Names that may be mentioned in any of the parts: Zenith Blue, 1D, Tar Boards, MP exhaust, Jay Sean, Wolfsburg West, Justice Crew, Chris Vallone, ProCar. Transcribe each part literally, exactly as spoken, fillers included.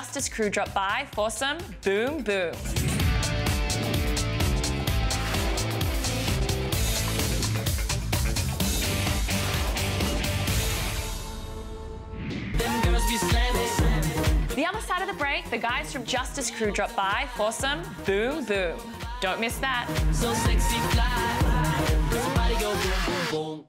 Justice Crew drop by for some boom boom. The other side of the break, the guys from Justice Crew drop by for some boom boom. Don't miss that. So sexy, fly. Somebody go boom boom boom.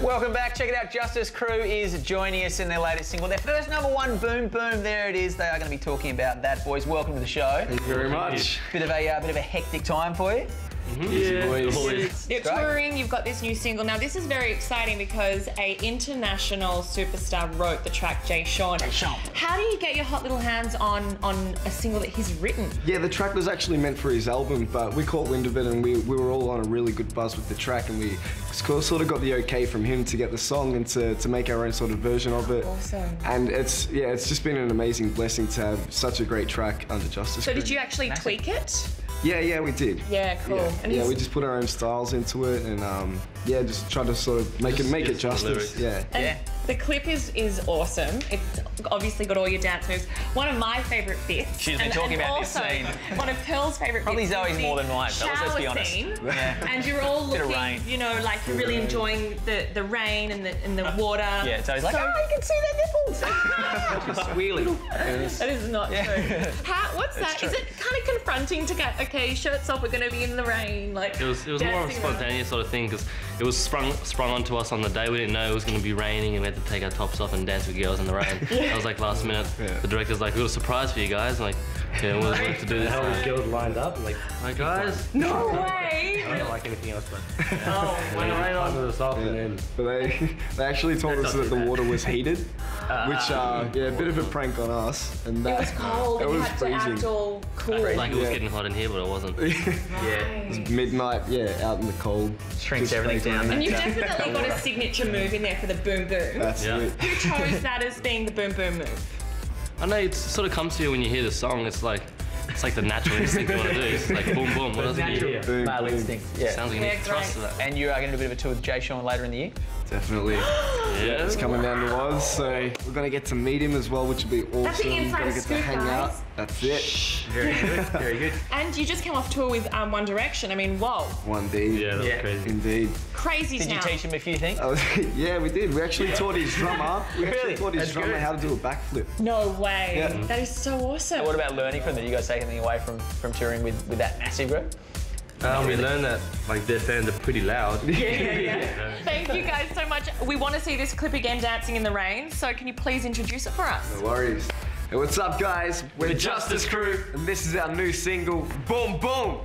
Welcome back. Check it out. Justice Crew is joining us in their latest single. Their first number one, Boom Boom. There it is. They are going to be talking about that, boys. Welcome to the show. Thank you very much. Bit of a uh, bit of a hectic time for you. Mm-hmm. Yeah, boys. You're touring. You've got this new single. Now this is very exciting because a international superstar wrote the track, Jay Sean. Jay Sean. How do you get your hot little hands on on a single that he's written? Yeah, the track was actually meant for his album, but we caught wind of it and we, we were all on a really good buzz with the track, and we sort of got the okay from him to get the song and to, to make our own sort of version of it. Awesome. And it's yeah, it's just been an amazing blessing to have such a great track under Justice Crew. So did you actually Massive. tweak it? Yeah, yeah, we did. Yeah, cool. Yeah, and yeah we just put our own styles into it, and um, yeah, just try to sort of make just, it make it justice. Yeah, and yeah. The clip is is awesome. It's obviously got all your dance moves. One of my favourite bits. She's been and, talking and about this scene. One of Pearl's favourite bits. Probably Zoe's more than mine. Let's be honest. Scene, yeah. And you're all looking, you know, like you're really enjoying the the rain and the and the water. Yeah, Zoe's like, so, oh, you can see their nipples. Just squealing. That is not yeah. true. How, what's it's that? True. Is it kind of confronting to get? Okay, shirts off, we're going to be in the rain. Like, it was, it was more of a spontaneous sort of thing because it was sprung sprung onto us on the day. We didn't know it was going to be raining, and we had to take our tops off and dance with girls in the rain. That yeah. was like last minute. Yeah. The director's like, "We've got a surprise for you guys." I'm like, yeah, we'll have to do this. How was girls lined up? Like, my guys. No way. I don't like anything else, but. Oh, when the rain on to the soft, and then. But they they actually told us that the water was heated, uh, which uh, yeah, a bit of a prank on us. And that, it was cold. It was freezing. You had to act all cool. Like it was getting hot in here, but it wasn't. Yeah. It was midnight, yeah, out in the cold. Shrinks everything down. And you've definitely got a signature move in there for the boom boom. That's yeah. it. Who chose that as being the boom boom move? I know it sort of comes to you when you hear the song. It's like it's like the natural instinct you want to do. It's like boom boom. What does it mean? Boom, Male boom. instinct. Yeah. Sounds like you need to trust to that. And you are going to do a bit of a tour with Jay Sean later in the year. Definitely. Yeah. He's coming wow. down to Oz, so we're going to get to meet him as well, which would be awesome. That's the inside we're going to get scoop, to hang guys. out. That's it. Shh. Very good. Very good. And you just came off tour with um, One Direction. I mean, whoa. one D. Yeah, that was yeah. crazy. Indeed. Crazy. Did now. you teach him a few things? Uh, yeah, we did. We actually yeah. taught his drummer. We really? actually taught his That's drummer good. how to do a backflip. No way. Yeah. That is so awesome. So what about learning from that? You guys take anything away from from touring with with that massive group? Um, we learned that like their fans are pretty loud. Yeah, yeah, yeah. Thank you guys so much. We want to see this clip again, dancing in the rain. So can you please introduce it for us? No worries. Hey, what's up, guys? We're the Justice Crew, and this is our new single, Boom Boom.